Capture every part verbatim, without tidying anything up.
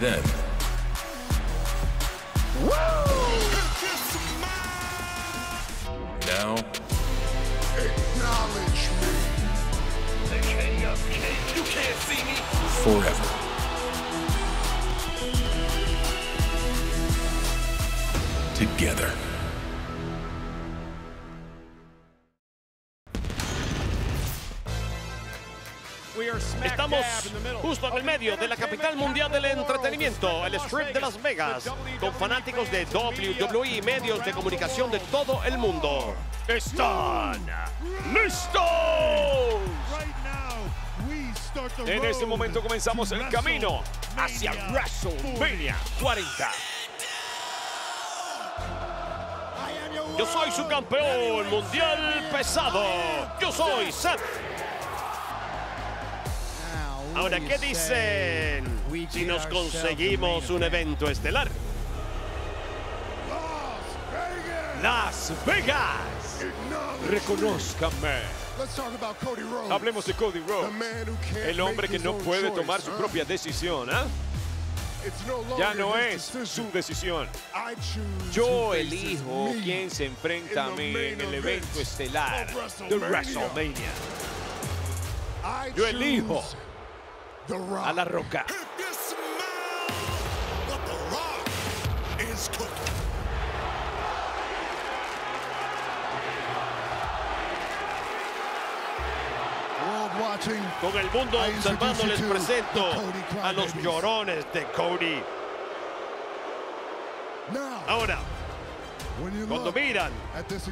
then. Woo! Now, acknowledge me. They can't, you can't see me. Forever. Together. Estamos justo en el medio de la capital mundial del entretenimiento, el Strip de Las Vegas, con fanáticos de W W E y medios de comunicación de todo el mundo. ¡Están listos! En este momento comenzamos el camino hacia WrestleMania cuarenta. Yo soy su campeón mundial pesado. Yo soy Seth. Ahora, ¿qué dicen si nos conseguimos un evento estelar? ¡Las Vegas! ¡Reconózcanme! Hablemos de Cody Rhodes, el hombre que no puede tomar su propia decisión, ¿eh? Ya no es su decisión. Yo elijo quién se enfrenta a mí en el evento estelar de WrestleMania. Yo elijo a La Roca. Con el mundo observando, les presento a los llorones de Cody. Ahora, cuando miran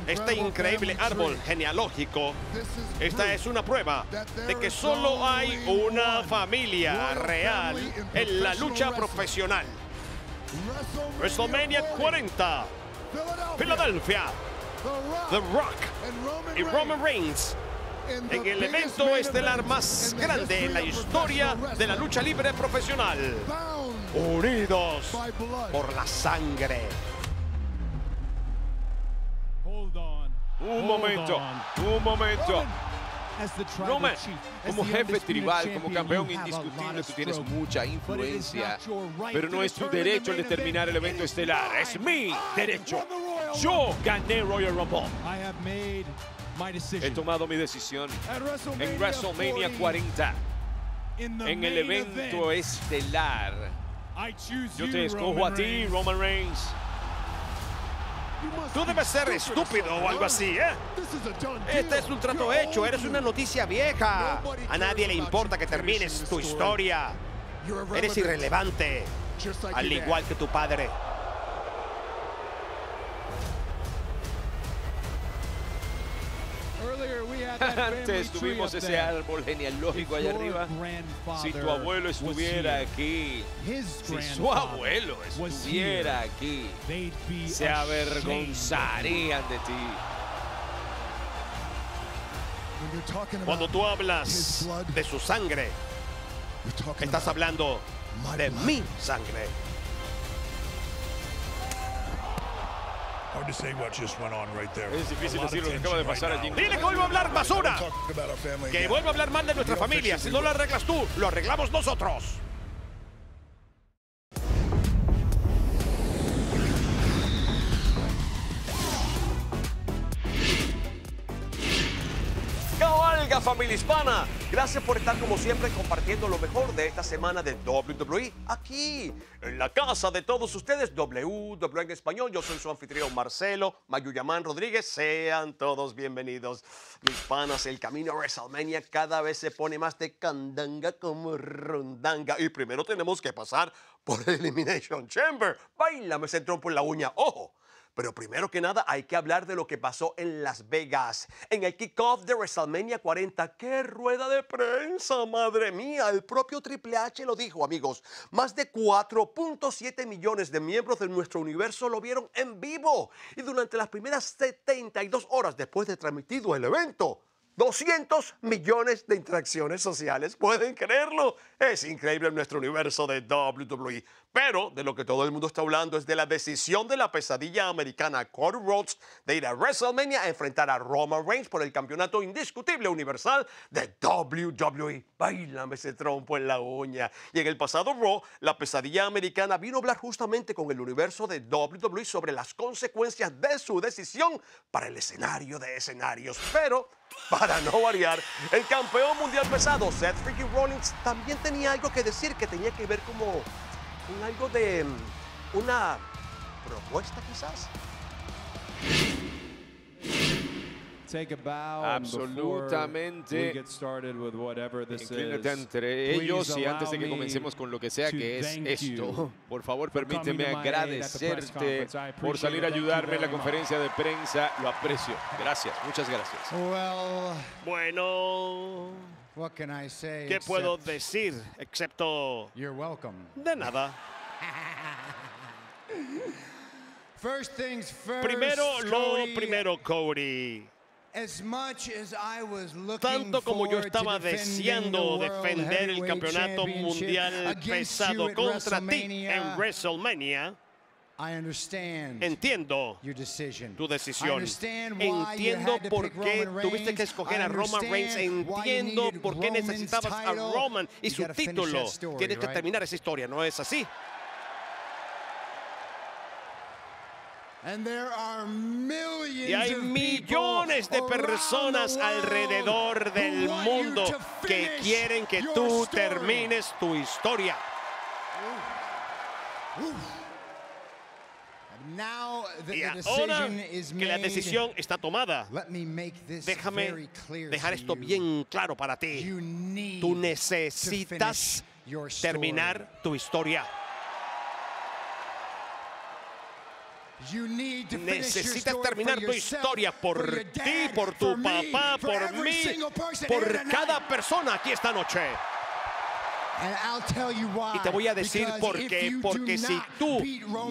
este increíble árbol genealógico, esta es una prueba de que solo hay una familia real en la lucha profesional. WrestleMania cuarenta, Filadelfia, The Rock y Roman Reigns, en el evento estelar más grande en la historia de la lucha libre profesional, unidos por la sangre. Un momento, un momento. Roman, como jefe tribal, como campeón indiscutible, tú tienes mucha influencia, pero no es tu derecho el determinar el evento estelar. Es mi derecho. Yo gané Royal Rumble. He tomado mi decisión en WrestleMania cuarenta, en el evento estelar. Yo te escojo a ti, Roman Reigns. Tú debes ser estúpido o algo así, ¿eh? Este es un trato hecho, eres una noticia vieja. A nadie le importa que termines tu historia. Eres irrelevante, al igual que tu padre. Antes tuvimos ese árbol genealógico allá arriba. Si tu abuelo estuviera aquí, si su abuelo estuviera aquí, se avergonzarían de ti. Cuando tú hablas de su sangre, estás hablando de mi sangre. Es difícil decir lo que acaba de pasar allí. Dile que vuelva a hablar basura. Que vuelva a hablar mal de nuestra familia. Si no lo arreglas tú, lo arreglamos nosotros. ¡Cabalga, familia hispana! Gracias por estar como siempre compartiendo lo mejor de esta semana de W W E aquí, en la casa de todos ustedes, W W E en español. Yo soy su anfitrión Marcelo Mayuyamán Rodríguez. Sean todos bienvenidos. Mis panas, el camino a WrestleMania cada vez se pone más de candanga como rondanga. Y primero tenemos que pasar por Elimination Chamber. Báilame ese trompo en la uña, ojo. Pero primero que nada hay que hablar de lo que pasó en Las Vegas, en el kickoff de WrestleMania cuarenta. ¡Qué rueda de prensa, madre mía! El propio Triple H lo dijo, amigos. Más de cuatro punto siete millones de miembros de nuestro universo lo vieron en vivo. Y durante las primeras setenta y dos horas después de transmitido el evento, doscientos millones de interacciones sociales. ¿Pueden creerlo? Es increíble en nuestro universo de W W E. Pero de lo que todo el mundo está hablando es de la decisión de la pesadilla americana Cody Rhodes de ir a WrestleMania a enfrentar a Roman Reigns por el campeonato indiscutible universal de doble u doble u E. Báilame ese trompo en la uña. Y en el pasado RAW, la pesadilla americana vino a hablar justamente con el universo de doble u doble u E sobre las consecuencias de su decisión para el escenario de escenarios. Pero, para no variar, el campeón mundial pesado Seth Freakin Rollins también tenía algo que decir que tenía que ver como... con algo de una propuesta, quizás. Take a bow. Absolutamente. Inclínate entre ellos y antes de que comencemos con lo que sea que es esto, por favor, permíteme agradecerte por salir a ayudarme en la conferencia de prensa. Lo aprecio. Gracias, muchas gracias. Bueno, ¿qué puedo decir? Excepto... de nada. First things first, primero lo primero, Cody. As much as I was looking Tanto como yo estaba deseando defender el campeonato mundial pesado contra ti en WrestleMania, I understand entiendo your decision. tu decisión. I understand why entiendo you por qué tuviste que escoger a Roman Reigns. Entiendo por qué necesitabas a Roman y you su título. Story, Tienes right? que terminar esa historia, ¿no es así? And there are millions y hay millones de personas alrededor del mundo que quieren que tú story. termines tu historia. Ooh. Ooh. Now the, y ahora the is made, que la decisión está tomada, déjame dejar esto bien claro para ti. Tú necesitas terminar tu historia. You need to Necesitas terminar tu historia por ti, por tu papá, por mí, por cada persona aquí esta noche. Y te voy a decir por qué, porque si tú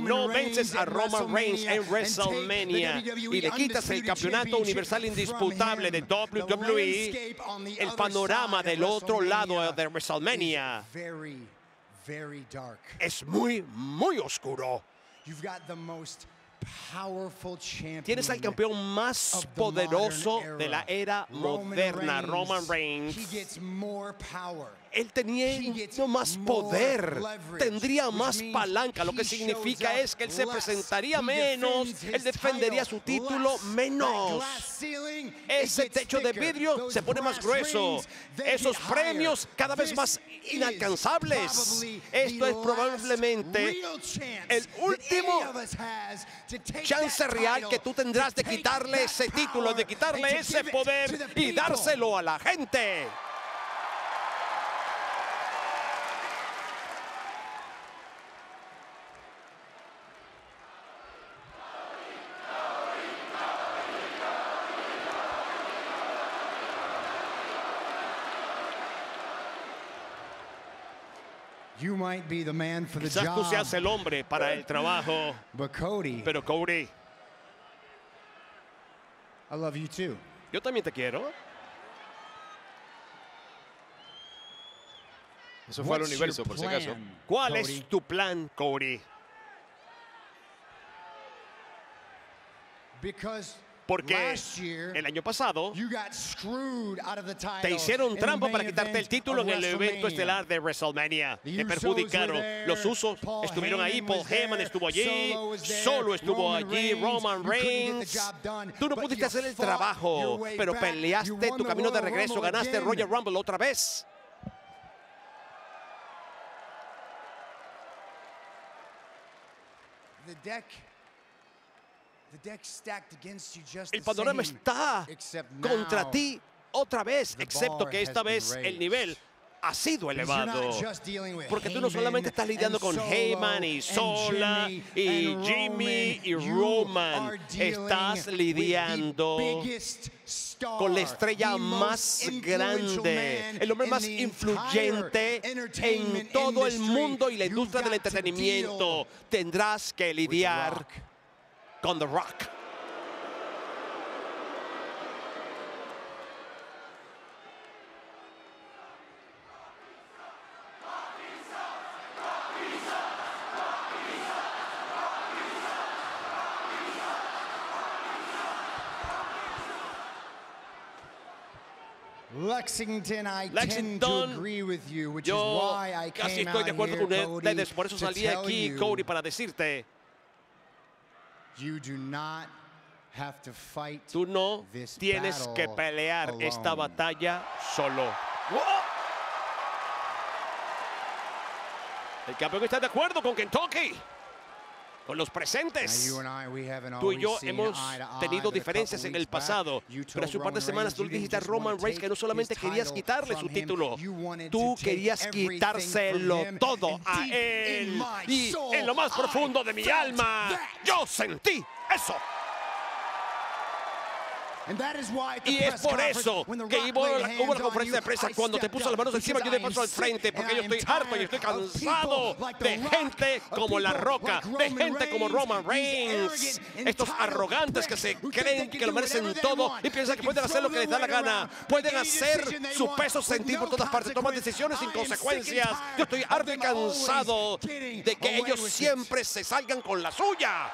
no vences a Roman Reigns en WrestleMania y le quitas el campeonato universal indisputable de doble u doble u E, el panorama del otro lado de WrestleMania es muy, muy oscuro. Tienes al campeón más poderoso de la era moderna, Roman Reigns. Él tenía más poder, tendría más palanca, lo que significa es que él se presentaría menos, él defendería su título menos. Ese techo de vidrio se pone más grueso, esos premios cada vez más inalcanzables. Esto es probablemente el último chance real que tú tendrás de quitarle ese título, de quitarle ese poder y dárselo a la gente. You might be the man for the Quizás job. tú seas el hombre para el trabajo. But Cody, Pero Cody, I love you too. Yo también te quiero. Eso fue al universo, por si acaso. ¿Cuál Cody? es tu plan, Cody? Because Porque el año pasado te hicieron trampa para quitarte el título en el evento estelar de WrestleMania. Te perjudicaron. Los usos estuvieron ahí. Paul Heyman estuvo allí. Solo estuvo allí. Roman Reigns. Tú no pudiste hacer el trabajo, pero peleaste tu camino de regreso. Ganaste Royal Rumble otra vez. The deck. El panorama está contra ti otra vez, excepto que esta vez el nivel ha sido elevado. Porque tú no solamente estás lidiando con Heyman y Sola y Jimmy y Roman, estás lidiando con la estrella más grande, el hombre más influyente en todo el mundo y la industria del entretenimiento. Tendrás que lidiar con The Rock. Lexington, I Lexington, tend to agree with you, which yo is why I casi came estoy out de acuerdo here, con ustedes, por eso salí aquí, you, Cody, para decirte. You do not have to fight tú no this tienes que pelear alone. Esta batalla solo. ¡Whoa! El campeón está de acuerdo con Kentucky, con los presentes. Tú y yo hemos tenido diferencias en el pasado, pero hace un par de semanas tú dijiste a Roman Reigns que no solamente querías quitarle su título, tú querías quitárselo todo a él. Y en lo más profundo de mi alma, yo sentí eso. Y es por eso que hubo una conferencia de prensa cuando te puso las manos encima, yo te paso al frente, porque yo estoy harto y estoy cansado de gente como La Roca, de gente como Roman Reigns, estos arrogantes que se creen que lo merecen todo y piensan que pueden hacer lo que les da la gana, pueden hacer su peso sentir por todas partes, toman decisiones sin consecuencias. Yo estoy harto y cansado de que ellos siempre se salgan con la suya.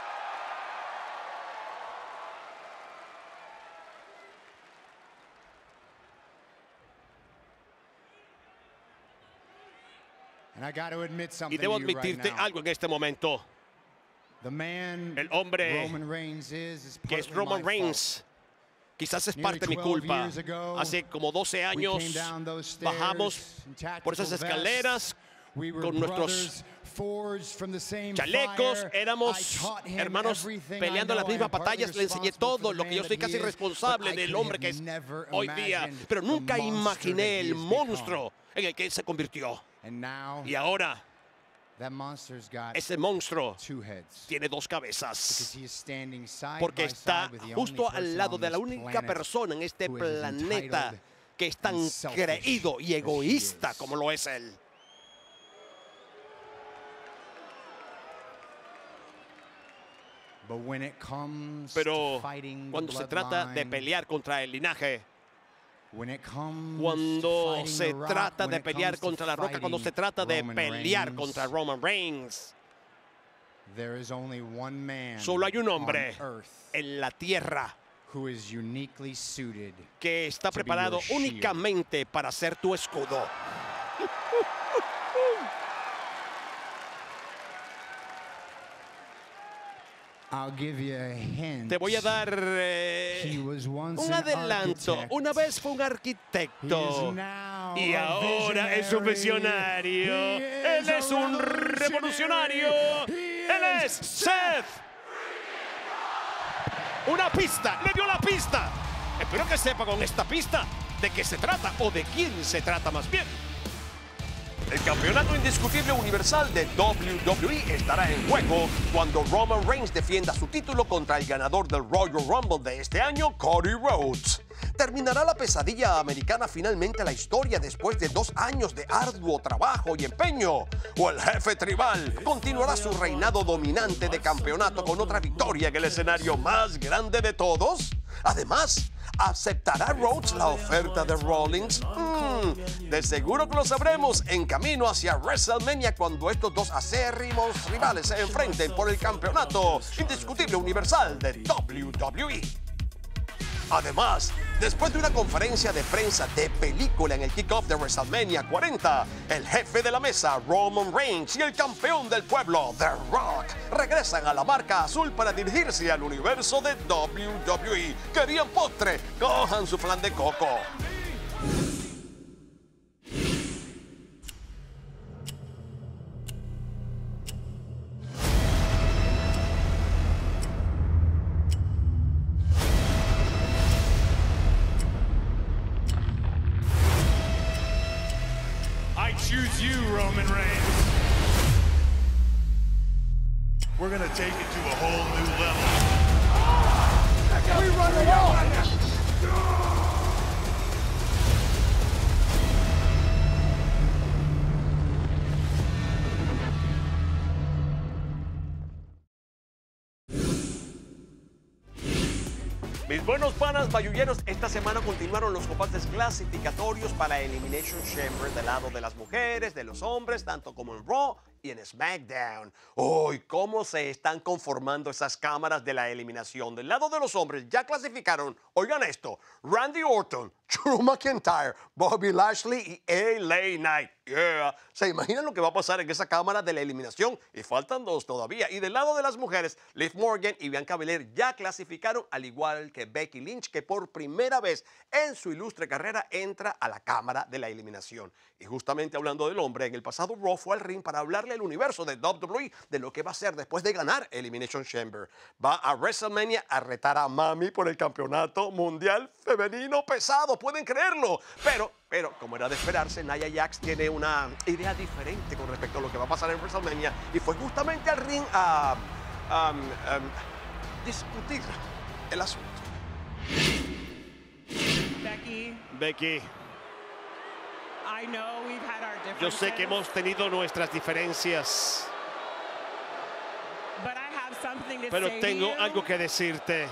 Y debo admitirte algo en este momento. El hombre que es Roman Reigns quizás es parte de mi culpa. Hace como doce años bajamos por esas escaleras con nuestros chalecos, éramos hermanos peleando las mismas batallas, le enseñé todo lo que yo soy casi responsable del hombre que es hoy día, pero nunca imaginé el monstruo en el que él se convirtió. Y ahora, ese monstruo tiene dos cabezas, porque está justo al lado de la única persona en este planeta que es tan creído y egoísta como lo es él. Pero cuando se trata de pelear contra el linaje, cuando se trata de pelear contra La Roca, cuando se trata de pelear contra Roman Reigns, solo hay un hombre en la tierra que está preparado únicamente para ser tu escudo. I'll give you a hint. Te voy a dar eh, un adelanto. Architect. Una vez fue un arquitecto y ahora es un visionario. Él es un revolucionario. Él es Seth. Una pista. Le dio la pista. Espero que sepa con esta pista de qué se trata o de quién se trata más bien. El campeonato indiscutible universal de W W E estará en juego cuando Roman Reigns defienda su título contra el ganador del Royal Rumble de este año, Cody Rhodes. ¿Terminará la pesadilla americana finalmente la historia después de dos años de arduo trabajo y empeño? ¿O el jefe tribal continuará su reinado dominante de campeonato con otra victoria en el escenario más grande de todos? Además, ¿aceptará Rhodes la oferta de Rollins? Mm, de seguro que lo sabremos en camino hacia WrestleMania cuando estos dos acérrimos rivales se enfrenten por el campeonato indiscutible universal de W W E. Además, después de una conferencia de prensa de película en el kickoff de WrestleMania cuarenta, el jefe de la mesa, Roman Reigns, y el campeón del pueblo, The Rock, regresan a la marca azul para dirigirse al universo de W W E. ¿Querían postre? Cojan su flan de coco. Choose you, Roman Reigns. We're gonna take it to a whole new level. Oh, we run the wall. Mis buenos panas bayulleros, esta semana continuaron los combates clasificatorios para Elimination Chamber del lado de las mujeres, de los hombres, tanto como en RAW y en SmackDown. ¡Oh! ¿Cómo se están conformando esas cámaras de la eliminación? Del lado de los hombres ya clasificaron, oigan esto, Randy Orton, Drew McIntyre, Bobby Lashley y L A Knight. Yeah. ¿Se imaginan lo que va a pasar en esa cámara de la eliminación? Y faltan dos todavía. Y del lado de las mujeres, Liv Morgan y Bianca Belair ya clasificaron, al igual que Becky Lynch, que por primera vez en su ilustre carrera entra a la cámara de la eliminación. Y justamente hablando del hombre, en el pasado RAW fue al ring para hablarle al universo de W W E de lo que va a hacer después de ganar Elimination Chamber. Va a WrestleMania a retar a Mami por el campeonato mundial femenino pesado. Pueden creerlo, pero, pero como era de esperarse, Nia Jax tiene una idea diferente con respecto a lo que va a pasar en WrestleMania y fue justamente al ring a, a, a, a discutir el asunto. Becky. Becky. I know we've had our differences. Yo sé que hemos tenido nuestras diferencias. But I have something to pero say tengo to algo que decirte.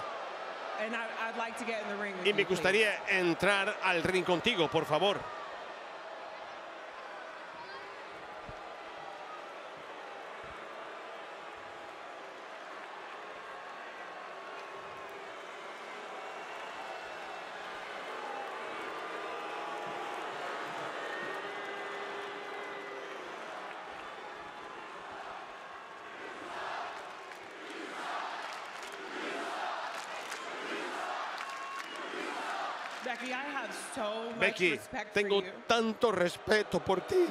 And I, I'd like to get in the ring with y me gustaría please. entrar al ring contigo, por favor. Becky, I have so much Becky, respect tengo for you. tanto respeto por ti.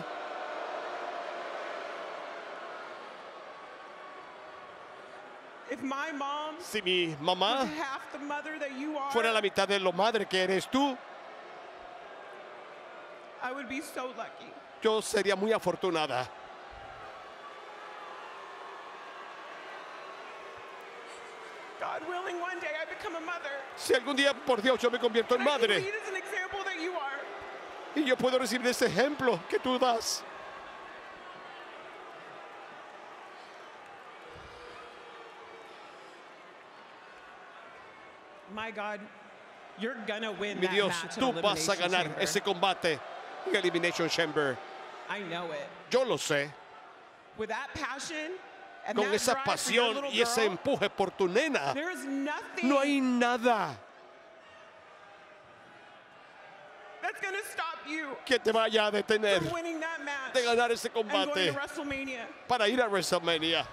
If my mom si mi mamá was half the mother that you are, fuera la mitad de lo madre que eres tú, I would be so lucky. Yo sería muy afortunada. God willing, one day I become a mother. Si algún día, por Dios, yo me convierto en madre. Y yo puedo recibir ese ejemplo que tú das. My God, you're gonna win Mi Dios, that match tú in vas a ganar Chamber. ese combate en Elimination Chamber. I know it. Yo lo sé. With that passion, con esa pasión y ese empuje por tu nena, no hay nada que te vaya a detener de ganar ese combate para ir a WrestleMania.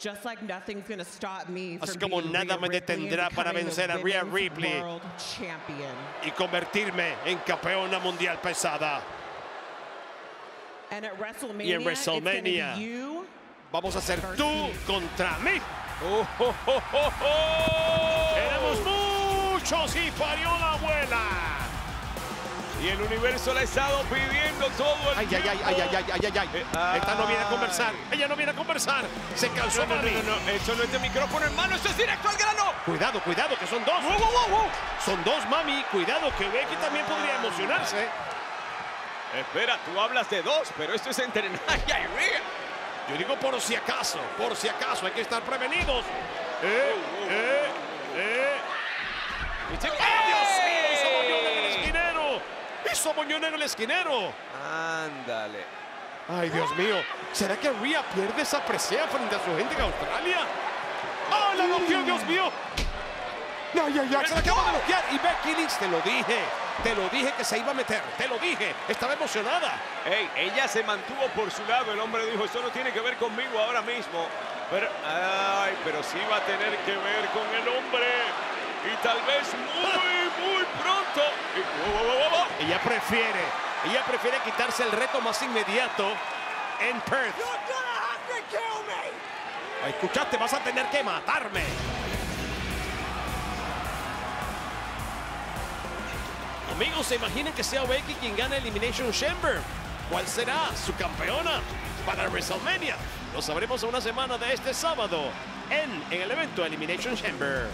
Just like nothing's gonna stop me from Así como nada Rhea me detendrá para vencer a Rhea Ripley y convertirme en campeona mundial pesada. And at WrestleMania, y en WrestleMania you vamos a ser tú me. contra mí. Oh, oh, oh, oh, oh. Éramos muchos y parió la abuela. Y el universo la ha estado pidiendo todo el ay, tiempo. Ay, ay, ay, ay, ay, ay, ay. Ay. Esta no viene a conversar. Ella no viene a conversar. Se cansó no, no, Mami. No, no, no. Eso no es de micrófono, hermano. Eso es directo al grano. Cuidado, cuidado, que son dos. Oh, oh, oh, oh. Son dos, Mami. Cuidado, que Becky también podría emocionarse. Espera, tú hablas de dos, pero esto es entrenar. Ay, ay, Rhea. Yo digo por si acaso, por si acaso. Hay que estar prevenidos. Eh, oh, oh, eh, oh, eh. eh. Hizo moñonero el esquinero. Ándale. Ay, Dios mío. ¿Será que Rhea pierde esa presea frente a su gente en Australia? ¡Oh, la bloqueó, Dios mío! No, ya, ya. Se la acaba de bloquear. Y Becky Lynch, te lo dije. Te lo dije que se iba a meter. Te lo dije. Estaba emocionada. Hey, ella se mantuvo por su lado. El hombre dijo, eso no tiene que ver conmigo ahora mismo. Pero, ay, pero sí va a tener que ver con el hombre. Y tal vez muy, muy pronto. Oh, oh, oh, oh. Ella prefiere, ella prefiere quitarse el reto más inmediato en Perth. Escuchaste, vas a tener que matarme. Amigos, ¿se imaginan que sea Becky quien gana Elimination Chamber? ¿Cuál será su campeona para WrestleMania? Lo sabremos a una semana de este sábado en, en el evento Elimination Chamber.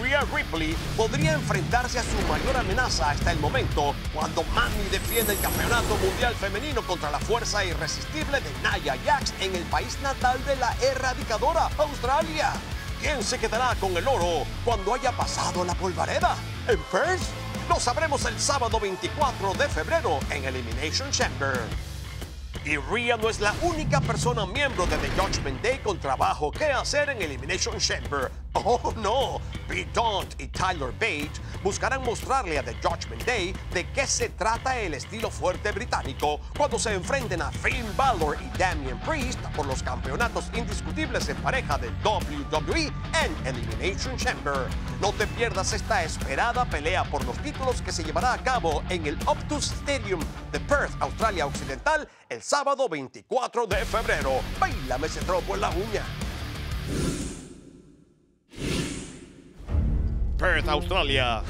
Rhea Ripley podría enfrentarse a su mayor amenaza hasta el momento cuando Mami defiende el campeonato mundial femenino contra la fuerza irresistible de Nia Jax en el país natal de la erradicadora, Australia. quién se quedará con el oro cuando haya pasado la polvareda. En Perth lo sabremos el sábado veinticuatro de febrero en Elimination Chamber. Y Rhea no es la única persona miembro de The Judgment Day con trabajo que hacer en Elimination Chamber. ¡Oh, no! Pete Dunne y Tyler Bate buscarán mostrarle a The Judgment Day de qué se trata el estilo fuerte británico cuando se enfrenten a Finn Balor y Damian Priest por los campeonatos indiscutibles en pareja de W W E en Elimination Chamber. No te pierdas esta esperada pelea por los títulos que se llevará a cabo en el Optus Stadium de Perth, Australia Occidental, el sábado veinticuatro de febrero. ¡Báilame ese trompo en la uña! Perth, Australia.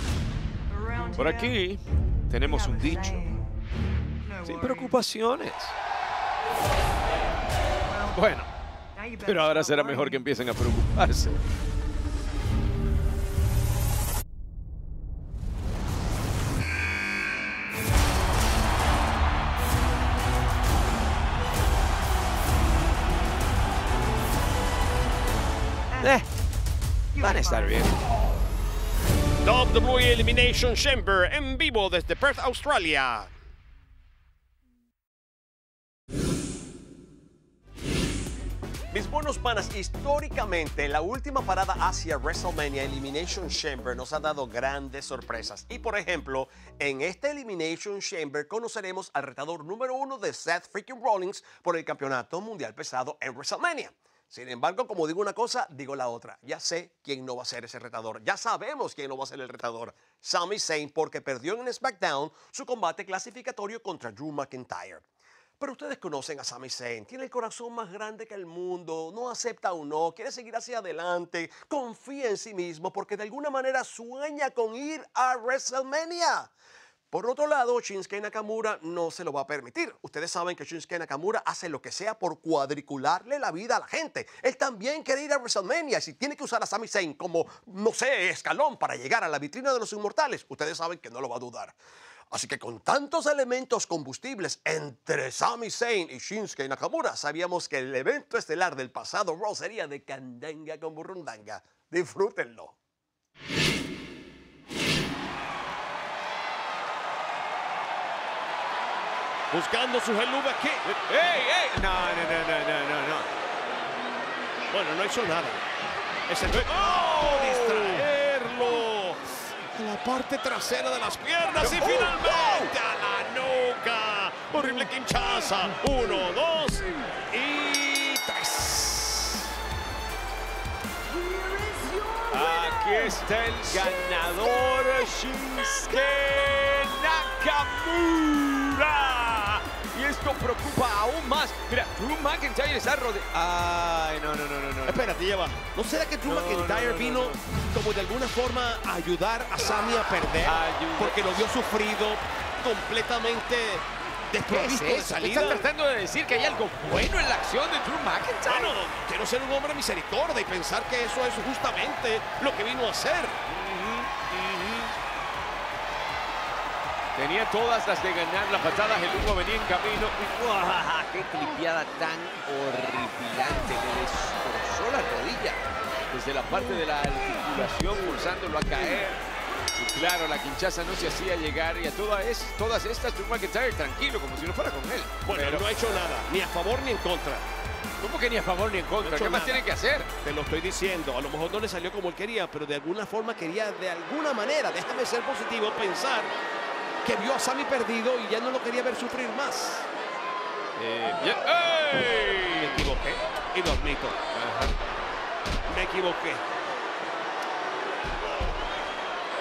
Por aquí tenemos un dicho: sin preocupaciones. Bueno, pero ahora será mejor que empiecen a preocuparse. Eh, van a estar bien. W W E Elimination Chamber, en vivo desde Perth, Australia. Mis buenos panas, históricamente la última parada hacia WrestleMania Elimination Chamber nos ha dado grandes sorpresas. Y por ejemplo, en este Elimination Chamber conoceremos al retador número uno de Seth Freakin Rollins por el campeonato mundial pesado en WrestleMania. Sin embargo, como digo una cosa, digo la otra. Ya sé quién no va a ser ese retador. Ya sabemos quién no va a ser el retador. Sami Zayn, porque perdió en SmackDown su combate clasificatorio contra Drew McIntyre. Pero ustedes conocen a Sami Zayn. Tiene el corazón más grande que el mundo. No acepta un no. Quiere seguir hacia adelante. Confía en sí mismo porque de alguna manera sueña con ir a WrestleMania. Por otro lado, Shinsuke Nakamura no se lo va a permitir. Ustedes saben que Shinsuke Nakamura hace lo que sea por cuadricularle la vida a la gente. Él también quiere ir a WrestleMania. Si tiene que usar a Sami Zayn como, no sé, escalón para llegar a la vitrina de los inmortales, ustedes saben que no lo va a dudar. Así que con tantos elementos combustibles entre Sami Zayn y Shinsuke Nakamura, sabíamos que el evento estelar del pasado Raw sería de candanga con burrundanga. Disfrútenlo. Buscando su geluva aquí. ¡Ey, ey! No, no, no, no, no, no. Bueno, no hizo nada. Es el... ¡Oh! ¡Distraerlo! La parte trasera de las piernas y finalmente a la nuca. Horrible quinchaza. Uno, dos y tres. Aquí está el ganador, Shinsuke Nakamura. Esto preocupa aún más. Mira, Drew McIntyre está rodeado. Ay, no, no, no, no, no. Espérate, lleva. ¿No será que Drew no, McIntyre no, no, vino no, no. como de alguna forma a ayudar a Sami a perder? Ayuda. Porque lo vio sufrido, completamente desprovisto es de salida. Están tratando de decir que hay algo bueno en la acción de Drew McIntyre. Bueno, quiero ser un hombre misericordia y pensar que eso es justamente lo que vino a hacer. Tenía todas las de ganar la patada, el humo venía en camino. ¡Uah! ¡Qué clipiada tan horripilante! Le destrozó la rodilla desde la parte de la articulación, forzándolo a caer. Y claro, la quinchaza no se hacía llegar y a todas, es, todas estas Drew McIntyre tranquilo, como si no fuera con él. Bueno, pero no ha hecho nada, ni a favor ni en contra. ¿Cómo que ni a favor ni en contra? No ¿Qué más nada. tiene que hacer? Te lo estoy diciendo. A lo mejor no le salió como él quería, pero de alguna forma quería, de alguna manera, déjame ser positivo, pensar que vio a Sami perdido y ya no lo quería ver sufrir más. Eh, bien. ¡Ey! Me equivoqué y lo admito. Ajá. Me equivoqué.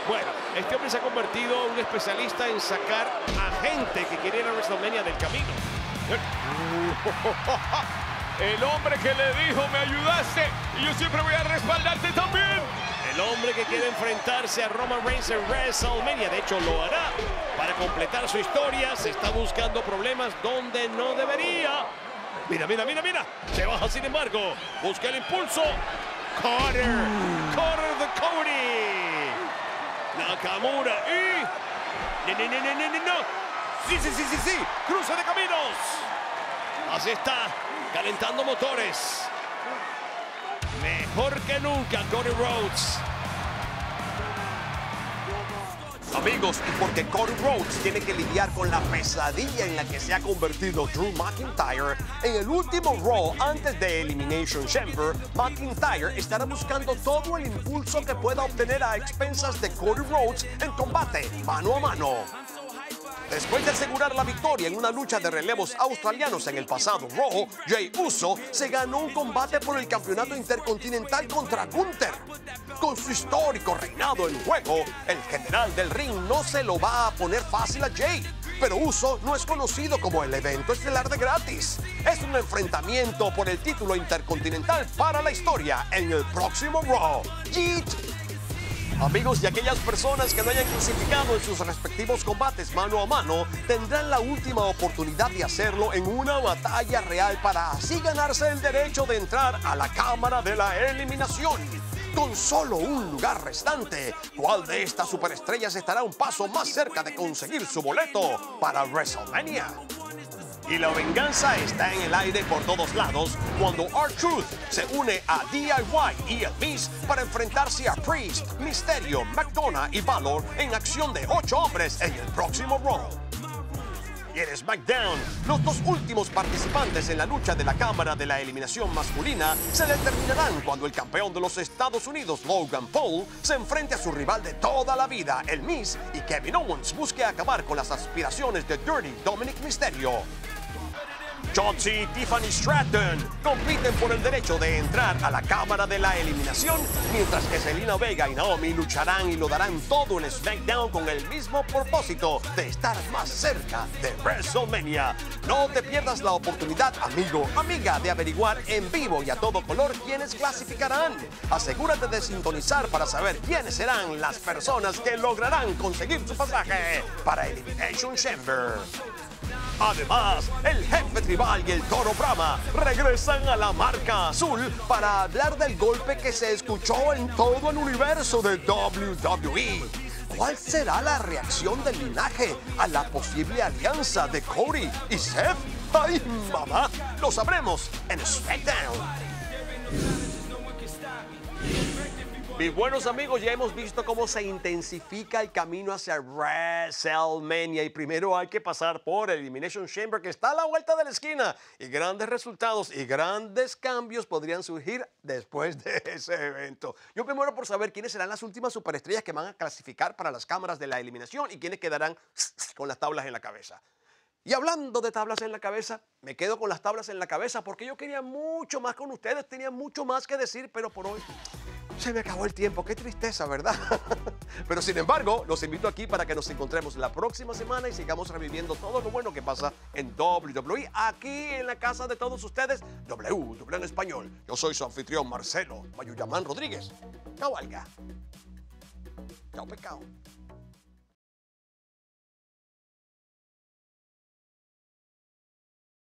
Bueno, este hombre se ha convertido en un especialista en sacar a gente que quiere ir a WrestleMania del camino. El hombre que le dijo, me ayudaste y yo siempre voy a respaldarte también. El hombre que quiere enfrentarse a Roman Reigns en WrestleMania, de hecho lo hará. Para completar su historia, se está buscando problemas donde no debería. Mira, mira, mira, mira. Se baja, sin embargo. Busca el impulso. Carter. Carter de Cody. Nakamura y... No, no, no, no, no, no. Sí, sí, sí, sí, sí. Cruce de caminos. Así está. Calentando motores. Mejor que nunca, Cody Rhodes. Amigos, y porque Cody Rhodes tiene que lidiar con la pesadilla en la que se ha convertido Drew McIntyre, en el último RAW antes de Elimination Chamber, McIntyre estará buscando todo el impulso que pueda obtener a expensas de Cody Rhodes en combate mano a mano. Después de asegurar la victoria en una lucha de relevos australianos en el pasado RAW, Jey Uso se ganó un combate por el campeonato intercontinental contra Gunther. Con su histórico reinado en juego, el general del ring no se lo va a poner fácil a Jey. Pero Uso no es conocido como el evento estelar de gratis. Es un enfrentamiento por el título intercontinental para la historia en el próximo RAW. Yeet. Amigos, y aquellas personas que no hayan clasificado en sus respectivos combates mano a mano tendrán la última oportunidad de hacerlo en una batalla real para así ganarse el derecho de entrar a la cámara de la eliminación. Con solo un lugar restante, ¿cuál de estas superestrellas estará un paso más cerca de conseguir su boleto para WrestleMania? Y la venganza está en el aire por todos lados cuando R-Truth se une a D I Y y el Miz para enfrentarse a Priest, Mysterio, McDonough y Balor en acción de ocho hombres en el próximo RAW. Y en SmackDown, los dos últimos participantes en la lucha de la Cámara de la Eliminación Masculina se determinarán cuando el campeón de los Estados Unidos, Logan Paul, se enfrente a su rival de toda la vida, el Miz, y Kevin Owens busque acabar con las aspiraciones de Dirty Dominic Mysterio. Shotzi y Tiffany Stratton compiten por el derecho de entrar a la Cámara de la Eliminación, mientras que Zelina Vega y Naomi lucharán y lo darán todo en SmackDown con el mismo propósito de estar más cerca de WrestleMania. No te pierdas la oportunidad, amigo, amiga, de averiguar en vivo y a todo color quiénes clasificarán. Asegúrate de sintonizar para saber quiénes serán las personas que lograrán conseguir su pasaje para Elimination Chamber. Además, el jefe tribal y el toro Brahma regresan a la marca azul para hablar del golpe que se escuchó en todo el universo de W W E. ¿Cuál será la reacción del linaje a la posible alianza de Cody y Seth? ¡Ay, mamá! Lo sabremos en SmackDown. Mis buenos amigos, ya hemos visto cómo se intensifica el camino hacia WrestleMania y primero hay que pasar por Elimination Chamber, que está a la vuelta de la esquina, y grandes resultados y grandes cambios podrían surgir después de ese evento. Yo me muero por saber quiénes serán las últimas superestrellas que van a clasificar para las cámaras de la eliminación y quiénes quedarán con las tablas en la cabeza. Y hablando de tablas en la cabeza, me quedo con las tablas en la cabeza porque yo quería mucho más con ustedes, tenía mucho más que decir, pero por hoy se me acabó el tiempo. Qué tristeza, ¿verdad? Pero sin embargo, los invito aquí para que nos encontremos la próxima semana y sigamos reviviendo todo lo bueno que pasa en W W E, aquí en la casa de todos ustedes, W W E en español. Yo soy su anfitrión, Marcelo Mayuyamán Rodríguez. Cabalga. Chao, pecado.